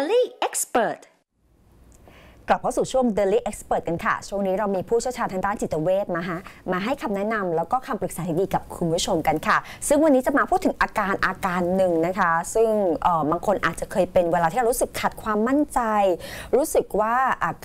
Daily Expert กลับเข้าสู่ช่วง Daily Expert กันค่ะช่วงนี้เรามีผู้เชี่ยวชาญทางด้านจิตเวชมาให้คำแนะนำแล้วก็คำปรึกษาที่ดีกับคุณผู้ชมกันค่ะซึ่งวันนี้จะมาพูดถึงอาการหนึ่งนะคะซึ่งบางคนอาจจะเคยเป็นเวลาที่เรารู้สึกขาดความมั่นใจรู้สึกว่า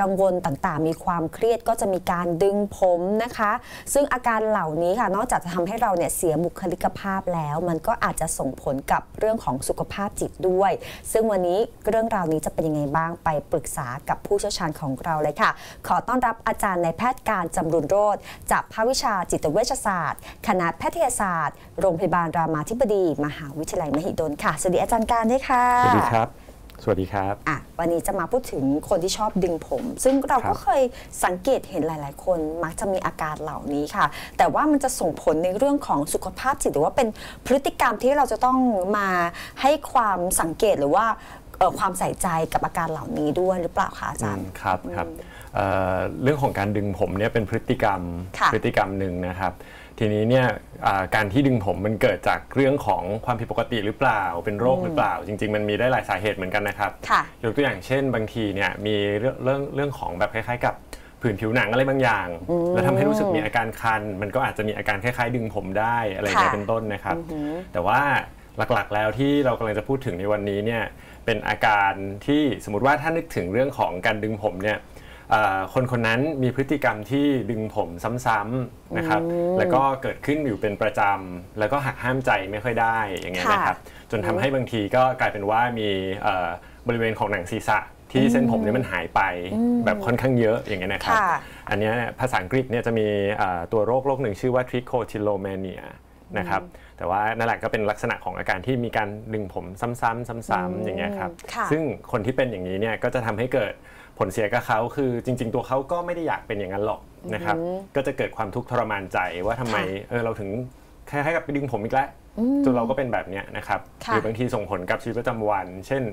กังวลต่างๆมีความเครียดก็จะมีการดึงผมนะคะซึ่งอาการเหล่านี้ค่ะนอกจากจะทำให้เราเนี่ยเสียบุคลิกภาพแล้วมันก็อาจจะส่งผลกับเรื่องของสุขภาพจิตด้วยซึ่งวันนี้เรื่องราวนี้จะเป็นยังไงบ้างไปปรึกษากับผู้เชี่ยวชาญของเราเลยค่ะขอต้อนรับอาจารย์นายแพทย์การจำรุนโรจน์จากภาควิชาจิตเวชศาสตร์คณะแพทยศาสตร์โรงพยาบาลรามาธิบดีมหาวิทยาลัยมหิดลค่ะสวัสดีอาจารย์การด้วยค่ะสวัสดีครับสวัสดีครับวันนี้จะมาพูดถึงคนที่ชอบดึงผมซึ่งเราก็เคยสังเกตเห็นหลายๆคนมักจะมีอาการเหล่านี้ค่ะแต่ว่ามันจะส่งผลในเรื่องของสุขภาพจิตหรือว่าเป็นพฤติกรรมที่เราจะต้องมาให้ความสังเกตหรือว่าความใส่ใจกับอาการเหล่านี้ด้วยหรือเปล่าคะอาจารย์ครับเรื่องของการดึงผมเนี่ยเป็นพฤติกรรมหนึ่งนะครับทีนี้เนี่ยการที่ดึงผมมันเกิดจากเรื่องของความผิดปกติหรือเปล่าเป็นโรคหรือเปล่าจริงๆมันมีได้หลายสาเหตุเหมือนกันนะครับยกตัวอย่างเช่นบางทีเนี่ยมีเรื่องของแบบคล้ายๆกับผื่นผิวหนังอะไรบางอย่างแล้วทำให้รู้สึกมีอาการคันมันก็อาจจะมีอาการคล้ายๆดึงผมได้อะไรอย่างเงี้ยเป็นต้นนะครับแต่ว่าหลักๆแล้วที่เรากำลังจะพูดถึงในวันนี้เนี่ยเป็นอาการที่สมมติว่าถ้านึกถึงเรื่องของการดึงผมเนี่ยคนนั้นมีพฤติกรรมที่ดึงผมซ้ำๆนะครับแล้วก็เกิดขึ้นอยู่เป็นประจำแล้วก็หักห้ามใจไม่ค่อยได้อย่างเงี้ยนะครับจนทำให้บางทีก็กลายเป็นว่ามีบริเวณของหนังศีรษะที่เส้นผมเนี่ยมันหายไปแบบค่อนข้างเยอะอย่างเงี้ยนะครับอันนี้ภาษาอังกฤษเนี่ยจะมีตัวโรคหนึ่งชื่อว่าทริโคทิโลเมเนียนะครับแต่ว่านั่นแหละก็เป็นลักษณะของอาการที่มีการดึงผมซ้ำๆอย่างเงี้ยครับซึ่งคนที่เป็นอย่างนี้เนี่ยก็จะทำให้เกิดผลเสียกับเขาคือจริงๆตัวเขาก็ไม่ได้อยากเป็นอย่างนั้นหรอกนะครับก็จะเกิดความทุกข์ทรมานใจว่าทำไมเราถึงคล้ายๆกับไปดึงผมอีกแล้วจนเราก็เป็นแบบเนี้ยนะครับหรือบางทีส่งผลกับชีวิตประจำวันเช่น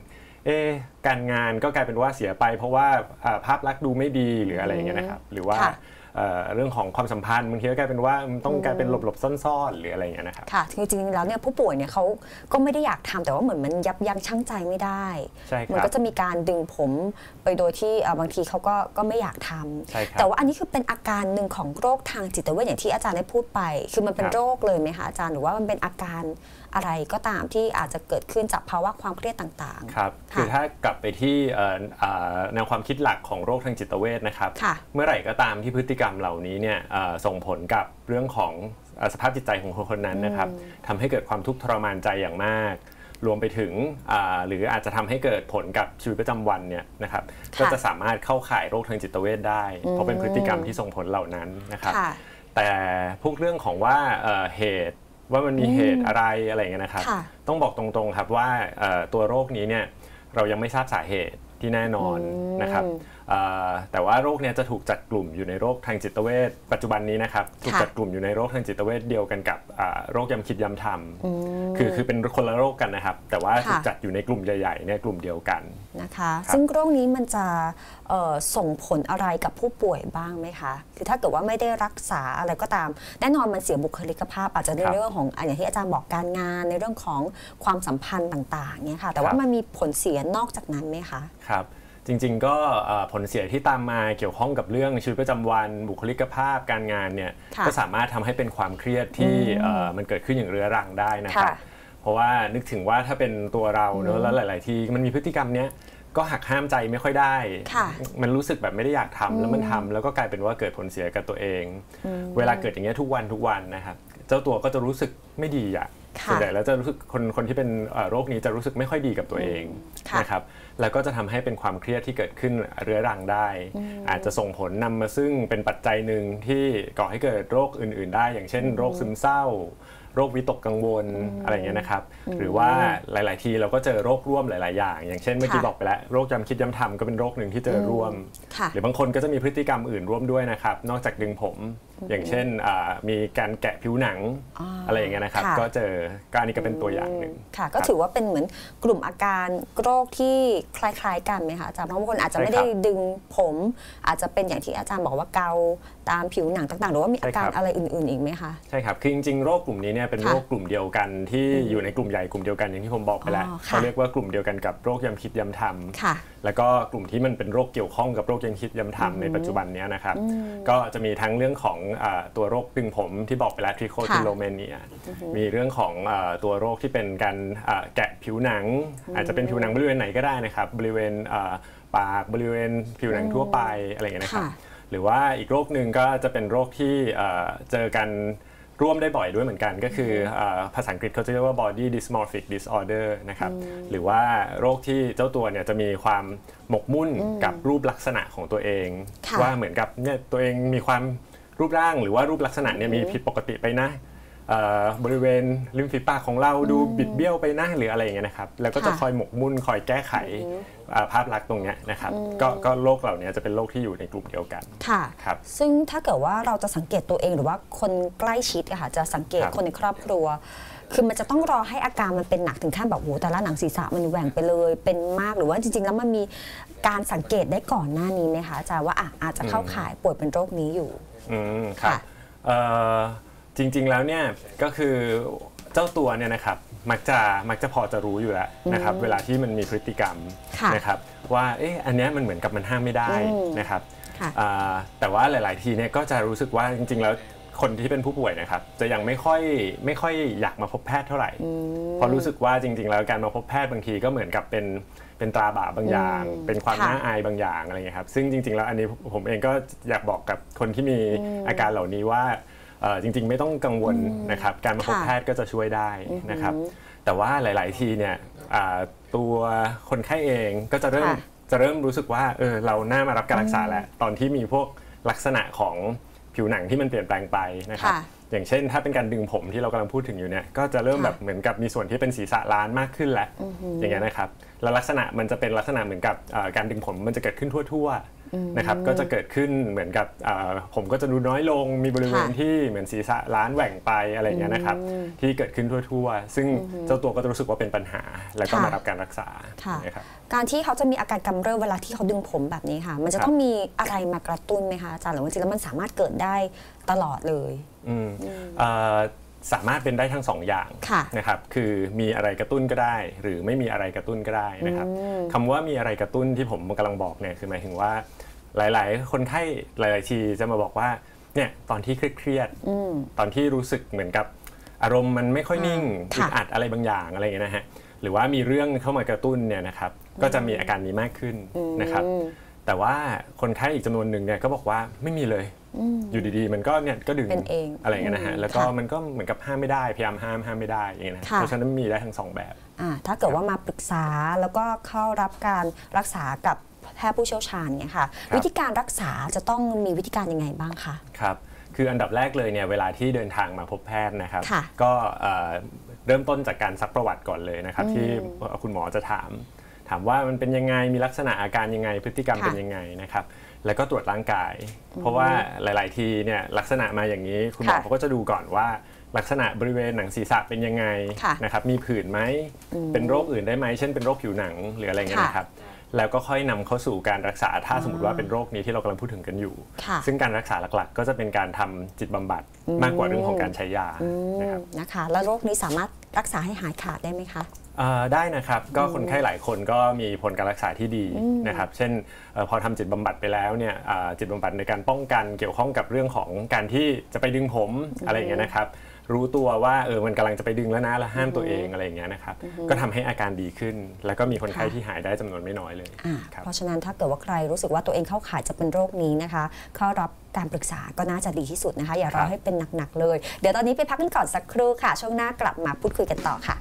การงานก็กลายเป็นว่าเสียไปเพราะว่าภาพลักษณ์ดูไม่ดีหรืออะไรอย่างเงี้ยนะครับหรือว่าเรื่องของความสัมพันธ์บางทีก็กลายเป็นว่าต้องกลายเป็นหลบๆซ่อนๆหรืออะไรอย่างเงี้ยนะครับค่ะจริงๆแล้วเนี่ยผู้ป่วยเนี่ยเขาก็ไม่ได้อยากทำแต่ว่าเหมือนมันยับยั้งชั่งใจไม่ได้มันก็จะมีการดึงผมไปโดยที่บางทีเขาก็ไม่อยากทำแต่ว่าอันนี้คือเป็นอาการหนึ่งของโรคทางจิตเวชอย่างที่อาจารย์ได้พูดไปคือมันเป็นโรคเลยไหมคะอาจารย์หรือว่ามันเป็นอาการอะไรก็ตามที่อาจจะเกิดขึ้นจากภาวะความเครียดต่างๆครับคือถ้ากลับไปที่แนวความคิดหลักของโรคทางจิตเวชนะครับเมื่อไหร่ก็ตามที่พฤติกรรมเหล่านี้เนี่ยส่งผลกับเรื่องของสภาพจิตใจของคนนั้นนะครับทำให้เกิดความทุกข์ทรมานใจอย่างมากรวมไปถึงหรืออาจจะทำให้เกิดผลกับชีวิตประจำวันเนี่ยนะครับก็จะสามารถเข้าข่ายโรคทางจิตเวชได้เพราะเป็นพฤติกรรมที่ส่งผลเหล่านั้นนะครับแต่พวกเรื่องของว่าเหตุว่ามันมีเหตุอะไรอะไรเงี้ยนะครับต้องบอกตรงๆครับว่าตัวโรคนี้เนี่ยเรายังไม่ทราบสาเหตุที่แน่นอนนะครับแต่ว่าโรคเนี่ยจะถูกจัดกลุ่มอยู่ในโรคทางจิตเวชปัจจุบันนี้นะครับถูกจัดกลุ่มอยู่ในโรคทางจิตเวชเดียวกันกับโรคยำคิดยำทำคือเป็นคนละโรคกันนะครับแต่ว่าถูกจัดอยู่ในกลุ่มใหญ่ๆเนี่ยกลุ่มเดียวกันนะคะซึ่งโรคนี้มันจะส่งผลอะไรกับผู้ป่วยบ้างไหมคะคือถ้าเกิดว่าไม่ได้รักษาอะไรก็ตามแน่นอนมันเสียบุคลิกภาพอาจจะในเรื่องของอย่างที่อาจารย์บอกการงานในเรื่องของความสัมพันธ์ต่างๆเนี่ยค่ะแต่ว่ามันมีผลเสียนอกจากนั้นไหมคะครับจริงๆก็ผลเสียที่ตามมาเกี่ยวข้องกับเรื่องชีวิตประจำวันบุคลิกภาพการงานเนี่ยก็สามารถทำให้เป็นความเครียดที่มันเกิดขึ้นอย่างเรื้อรังได้นะครับเพราะว่านึกถึงว่าถ้าเป็นตัวเราเนอะแล้วหลายๆทีมันมีพฤติกรรมเนี้ยก็หักห้ามใจไม่ค่อยได้มันรู้สึกแบบไม่ได้อยากทำแล้วมันทำแล้วก็กลายเป็นว่าเกิดผลเสียกับตัวเองเวลาเกิดอย่างเงี้ยทุกวันนะครับเจ้าตัวก็จะรู้สึกไม่ดีอ่ะส่วนใหญ่แล้วจะรู้สึกคนที่เป็นโรคนี้จะรู้สึกไม่ค่อยดีกับตัวเองนะครับแล้วก็จะทำให้เป็นความเครียดที่เกิดขึ้นเรื้อรังได้อาจจะส่งผลนำมาซึ่งเป็นปัจจัยหนึ่งที่ก่อให้เกิดโรคอื่นๆได้อย่างเช่นโรคซึมเศร้าโรควิตกกังวลอะไรอย่างเงี้ยนะครับหรือว่าหลายๆทีเราก็เจอโรคร่วมหลายๆอย่างอย่างเช่นเมื่อกี้บอกไปแล้วโรคยำคิดยำทำก็เป็นโรคหนึ่งที่เจอร่วมหรือบางคนก็จะมีพฤติกรรมอื่นร่วมด้วยนะครับนอกจากดึงผม อย่างเช่นมีการแกะผิวหนังอะไรอย่างเงี้ยนะครับก็เจอการนี้ก็เป็นตัวอย่างหนึ่งค่ะก็ถือว่าเป็นเหมือนกลุ่มอาการโรคที่คล้ายๆกันไหมคะอาจารย์บางคนอาจจะไม่ได้ดึงผมอาจจะเป็นอย่างที่อาจารย์บอกว่าเกาตามผิวหนังต่างๆหรือว่ามีอาการอะไรอื่นๆอีกไหมคะใช่ครับคือจริงๆโรคกลุ่มนี้เนี่ยเป็นโรคกลุ่มเดียวกันที่อยู่ในกลุ่มใหญ่กลุ่มเดียวกันอย่างที่ผมบอกไปแล้วเขาเรียกว่ากลุ่มเดียวกันกับโรคยำคิดยำทำแล้วก็กลุ่มที่มันเป็นโรคเกี่ยวข้องกับโรคยำคิดยำทำในปัจจุบันนี้นะครับก็จะมีทั้งเรื่องของตัวโรคดึงผมที่บอกไปแล้วทริโคทิโลเมเนียมีเรื่องของตัวโรคที่เป็นการแกะผิวหนังอาจจะเป็นผิวหนังบริเวณไหนก็ได้นะครับบริเวณปากบริเวณผิวหนังทั่วไปอะไรอย่างเงี้ยนะครับหรือว่าอีกโรคหนึ่งก็จะเป็นโรคที่เจอกันร่วมได้บ่อยด้วยเหมือนกันก็คือภาษาอังกฤษเขาจะเรียกว่า body dysmorphic disorder นะครับหรือว่าโรคที่เจ้าตัวเนี่ยจะมีความหมกมุ่นกับรูปลักษณะของตัวเองว่าเหมือนกับเนี่ยตัวเองมีความรูปร่างหรือว่ารูปลักษณะเนี่ยมีผิดปกติไปนะบริเวณริมฝีปากของเราดูบิดเบี้ยวไปนะหรืออะไรอย่างเงี้ยนะครับแล้วก็จะคอยหมกมุ่นคอยแก้ไขภาพลักษณ์ตรงนี้นะครับก็โรคเหล่านี้จะเป็นโรคที่อยู่ในกลุ่มเดียวกันค่ะครับซึ่งถ้าเกิดว่าเราจะสังเกตตัวเองหรือว่าคนใกล้ชิดอะค่ะจะสังเกตคนในครอบครัวคือมันจะต้องรอให้อาการมันเป็นหนักถึงขั้นแบบโอ้แต่ละหนังศีรษะมันแหว่งไปเลยเป็นมากหรือว่าจริงๆแล้วมันมีการสังเกตได้ก่อนหน้านี้ไหมคะอาจารย์ว่าอาจจะเข้าข่ายป่วยเป็นโรคนี้อยู่ค่ะจริงๆแล้วเนี่ยก็คือเจ้าตัวเนี่ยนะครับมักจะพอจะรู้อยู่แล้วนะครับเวลาที่มันมีพฤติกรรมนะครับว่าอันนี้มันเหมือนกับมันห้ามไม่ได้นะครับแต่ว่าหลายๆทีเนี่ยก็จะรู้สึกว่าจริงๆแล้วคนที่เป็นผู้ป่วยนะครับจะยังไม่ค่อยอยากมาพบแพทย์เท่าไหร่เพราะรู้สึกว่าจริงๆแล้วการมาพบแพทย์บางทีก็เหมือนกับเป็นตราบาปบางอย่างเป็นความน่าอายบางอย่างอะไรเงี้ยครับซึ่งจริงๆแล้วอันนี้ผมเองก็อยากบอกกับคนที่มีอาการเหล่านี้ว่าจริงๆไม่ต้องกังวลนะครับการมาพบแพทย์ก็จะช่วยได้นะครับแต่ว่าหลายๆทีเนี่ยตัวคนไข้เองก็จะเริ่มรู้สึกว่าเราน่ามารับการรักษาแล้วตอนที่มีพวกลักษณะของผิวหนังที่มันเปลี่ยนแปลงไปนะครับอย่างเช่นถ้าเป็นการดึงผมที่เรากำลังพูดถึงอยู่เนี่ยก็จะเริ่มแบบเหมือนกับมีส่วนที่เป็นศีรษะล้านมากขึ้นแล้วอย่างเงี้ยนะครับแล้วลักษณะมันจะเป็นลักษณะเหมือนกับการดึงผมมันจะเกิดขึ้นทั่วๆนะครับก็จะเกิดขึ้นเหมือนกับผมก็จะดูน้อยลงมีบริเวณที่เหมือนศีรษะล้านแหว่งไปอะไรเงี้ยนะครับที่เกิดขึ้นทั่วๆซึ่งเจ้าตัวก็จะรู้สึกว่าเป็นปัญหาแล้วก็มารับการรักษานะครับการที่เขาจะมีอาการกำเริบเวลาที่เขาดึงผมแบบนี้ค่ะมันจะต้องมีอะไรมากระตุ้นไหมคะอาจารย์หรือว่าจริงแล้วมันสามารถเกิดได้ตลอดเลยสามารถเป็นได้ทั้ง2อย่างนะครับคือมีอะไรกระตุ้นก็ได้หรือไม่มีอะไรกระตุ้นก็ได้นะครับคำว่ามีอะไรกระตุ้นที่ผมกำลังบอกเนี่ยคือหมายถึงว่าหลายๆคนไข้หลายๆทีจะมาบอกว่าเนี่ยตอนที่เครียดตอนที่รู้สึกเหมือนกับอารมณ์มันไม่ค่อยนิ่งอึดอัดอะไรบางอย่างอะไรอย่างเงี้ยนะฮะหรือว่ามีเรื่องเข้ามากระตุ้นเนี่ยนะครับก็จะมีอาการนี้มากขึ้นนะครับแต่ว่าคนไข้อีกจำนวนหนึ่งเนี่ยก็บอกว่าไม่มีเลยอยู่ดีๆมันก็เนี่ยก็ดึงอะไรเงี้ยนะฮะแล้วก็มันก็เหมือนกับห้ามไม่ได้พยายามห้ามไม่ได้อย่างเงี้ยนะเพราะฉะนั้นมีได้ทั้ง2แบบถ้าเกิดว่ามาปรึกษาแล้วก็เข้ารับการรักษากับแพทย์ผู้เชี่ยวชาญเนี่ยค่ะวิธีการรักษาจะต้องมีวิธีการยังไงบ้างคะครับคืออันดับแรกเลยเนี่ยเวลาที่เดินทางมาพบแพทย์นะครับก็เริ่มต้นจากการซักประวัติก่อนเลยนะครับที่คุณหมอจะถามว่ามันเป็นยังไงมีลักษณะอาการยังไงพฤติกรรมเป็นยังไงนะครับแล้วก็ตรวจร่างกายเพราะว่าหลายๆทีเนี่ยลักษณะมาอย่างนี้คุณหมอเขาก็จะดูก่อนว่าลักษณะบริเวณหนังศีรษะเป็นยังไงนะครับมีผื่นไหมเป็นโรคอื่นได้ไหมเช่นเป็นโรคผิวหนังหรืออะไรเงี้ยนะครับแล้วก็ค่อยนำเข้าสู่การรักษาถ้าสมมติว่าเป็นโรคนี้ที่เรากำลังพูดถึงกันอยู่ซึ่งการรักษาหลักๆก็จะเป็นการทำจิตบำบัดมากกว่าเรื่องของการใช้ยานะคะแล้วโรคนี้สามารถรักษาให้หายขาดได้ไหมคะได้นะครับก็คนไข้หลายคนก็มีผลการรักษาที่ดีนะครับเช่นพอทำจิตบำบัดไปแล้วเนี่ยจิตบำบัดในการป้องกันเกี่ยวข้องกับเรื่องของการที่จะไปดึงผมอะไรอย่างเงี้ยนะครับรู้ตัวว่ามันกำลังจะไปดึงแล้วนะแล้วห้ามตัวเองอะไรอย่างเงี้ยนะครับก็ทำให้อาการดีขึ้นแล้วก็มีคนไข้ที่หายได้จำนวนไม่น้อยเลยเพราะฉะนั้นถ้าเกิดว่าใครรู้สึกว่าตัวเองเข้าข่ายจะเป็นโรคนี้นะคะเข้ารับการปรึกษาก็น่าจะดีที่สุดนะคะอย่ารอให้เป็นหนักๆเลยเดี๋ยวตอนนี้ไปพักกันก่อนสักครู่ค่ะช่วงหน้ากลับมาพูดคุยกันต่อค่ะ